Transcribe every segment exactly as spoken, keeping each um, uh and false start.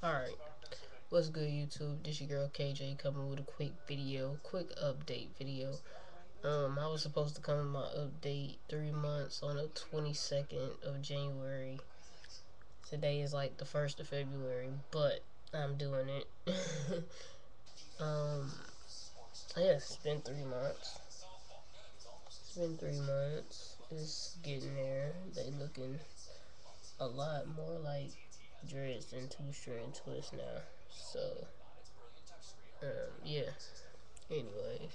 Alright, what's good YouTube? This your girl K J coming with a quick video, quick update video. Um, I was supposed to come with my update three months on the twenty-second of January. Today is like the first of February, but I'm doing it. um, yeah, it's been three months. It's been three months. It's getting there. They looking a lot more like dreads than two straight and twists now. So, um, yeah. Anyways,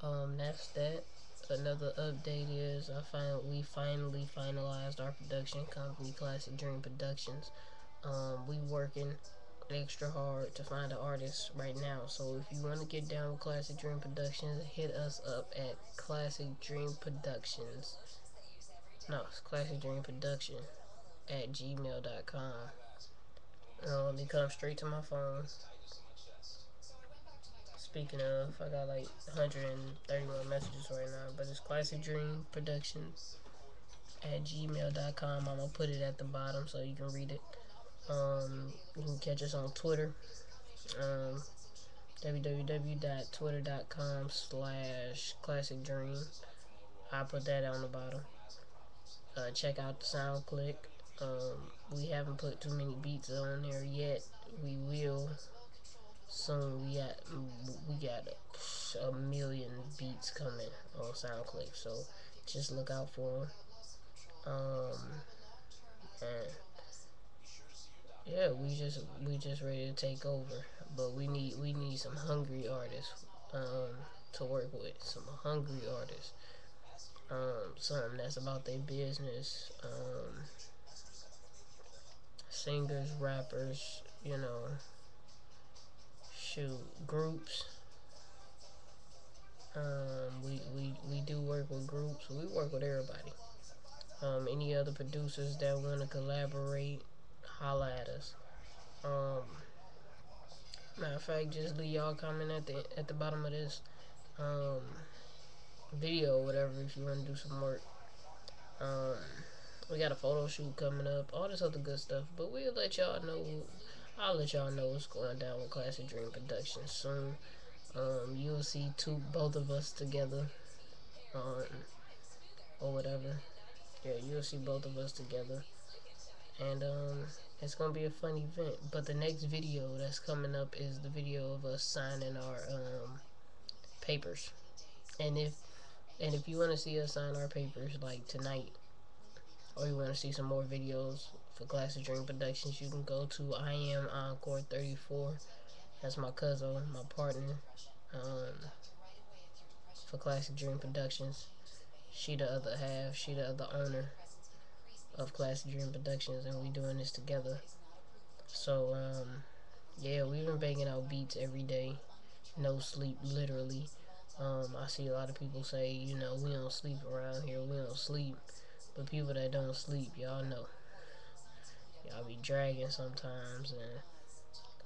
um, that's that. Another update is I find we finally finalized our production company, Klassik Dream Productions. Um, we working extra hard to find an artist right now. So if you want to get down with Klassik Dream Productions, hit us up at Klassik Dream Productions. No, it's Klassik Dream Production at gmail dot com. Um, it comes straight to my phone. Speaking of, I got like one hundred thirty-one messages right now, but it's Klassik Dream Productions at gmail dot com. I'm gonna put it at the bottom so you can read it. Um, you can catch us on Twitter, um, w w w dot twitter dot com slash Klassik Dream. I put that on the bottom. Uh, check out the SoundClick. Um, we haven't put too many beats on there yet. We will soon. We got we got a, a million beats coming on SoundClick, so just look out for them. Um, and yeah, we just we just ready to take over, but we need we need some hungry artists um, to work with, some hungry artists. Um, something that's about their business, um, singers, rappers, you know, shoot, groups. Um, we, we, we do work with groups, we work with everybody. Um, any other producers that want to collaborate, holla at us. Um, matter of fact, just leave y'all comment at the, at the bottom of this, um, video or whatever if you want to do some work. Um, we got a photo shoot coming up, all this other good stuff, but we'll let y'all know. I'll let y'all know what's going down with Klassik Dream Productions soon. Um, you'll see two both of us together on or whatever. Yeah, you'll see both of us together, and um, it's gonna be a fun event. But the next video that's coming up is the video of us signing our um, papers, and if And if you want to see us sign our papers, like tonight, or you want to see some more videos for Klassik Dream Productions, you can go to I Am Encore thirty-four. That's my cousin, my partner, um, for Klassik Dream Productions. She the other half, she the other owner of Klassik Dream Productions, and we doing this together. So, um, yeah, we've been banging out beats every day, no sleep, literally. Um, I see a lot of people say, you know, we don't sleep around here, we don't sleep. But people that don't sleep, y'all know. Y'all be dragging sometimes, and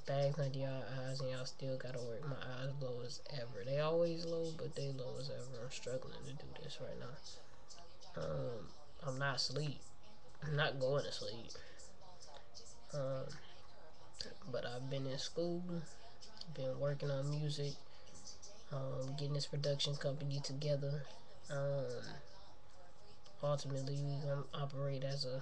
bags under y'all eyes, and y'all still gotta work. My eyes low as ever. They always low, but they low as ever. I'm struggling to do this right now. Um, I'm not asleep. I'm not going to sleep. Um, but I've been in school, been working on music. Um, getting this production company together. Um, ultimately, we're gonna operate as a.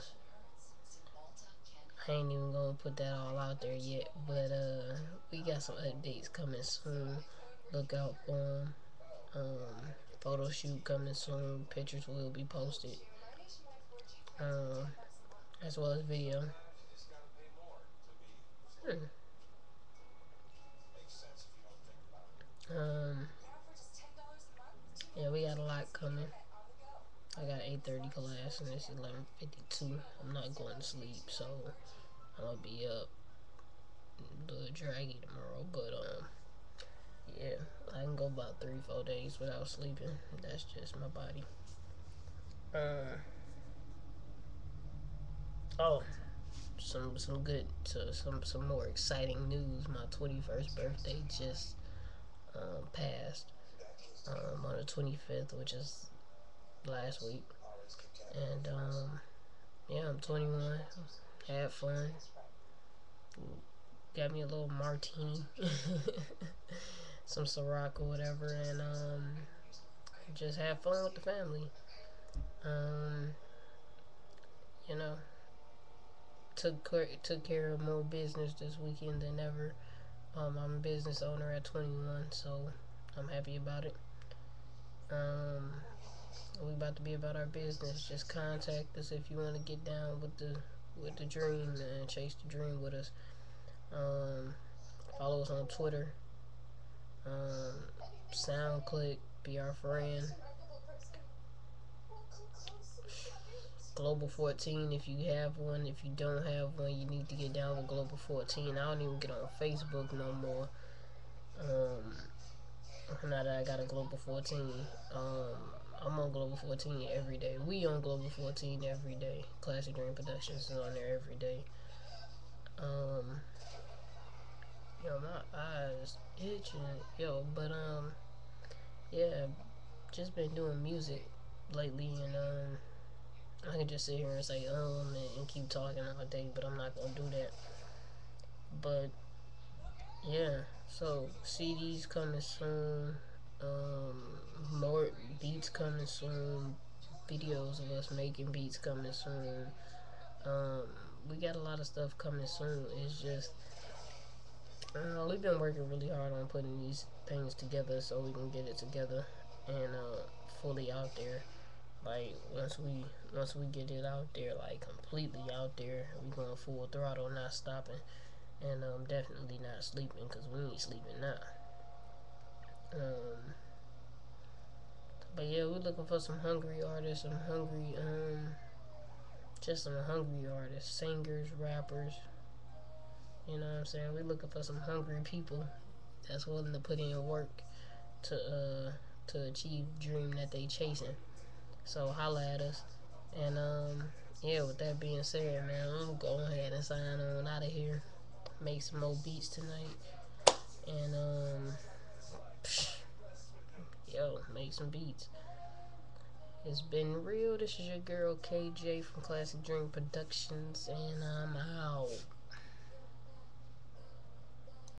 I ain't even gonna put that all out there yet, but uh, we got some updates coming soon. Look out for them. Um, photo shoot coming soon. Pictures will be posted, um, as well as video. Hmm. Um, yeah, we got a lot coming. I got an eight thirty class, and it's eleven fifty-two. I'm not going to sleep, so I'm going to be up a little draggy tomorrow, but, um, yeah, I can go about three, four days without sleeping. That's just my body. Um, oh, some, some good, so some, some more exciting news. My twenty-first birthday just Um, passed um, on the twenty-fifth, which is last week, and um, yeah, I'm twenty-one, had fun, got me a little martini, some Ciroc or whatever, and um, just have fun with the family. Um, you know, took took care of more business this weekend than ever. Um, I'm a business owner at twenty-one, so I'm happy about it. Um, we about to be about our business. Just contact us if you want to get down with the with the dream and chase the dream with us. Um, follow us on Twitter. Um, SoundClick, be our friend. Global fourteen, if you have one. If you don't have one, you need to get down with Global fourteen. I don't even get on Facebook no more. Um, now that I got a Global fourteen, um, I'm on Global fourteen every day. We on Global fourteen every day. Klassik Dream Productions is on there every day. Um, yo, my eyes itching, yo. But um, yeah, just been doing music lately, and um. I can just sit here and say um and, and keep talking all day, but I'm not gonna do that. But yeah, so C Ds coming soon, um, more beats coming soon, videos of us making beats coming soon. Um, we got a lot of stuff coming soon. It's just uh, we've been working really hard on putting these things together so we can get it together and uh, fully out there. Like once we once we get it out there, like completely out there, we're going full throttle, not stopping, and um definitely not sleeping, cause we ain't sleeping now. Um, but yeah, we're looking for some hungry artists, some hungry um, just some hungry artists, singers, rappers. You know what I'm saying? We're looking for some hungry people that's willing to put in work to uh to achieve the dream that they chasing. So holla at us, and um, yeah, with that being said, man, I'm going ahead and sign on out of here, make some more beats tonight, and um, psh, yo, make some beats. It's been real. This is your girl K J from Klassik Dream Productions, and I'm out.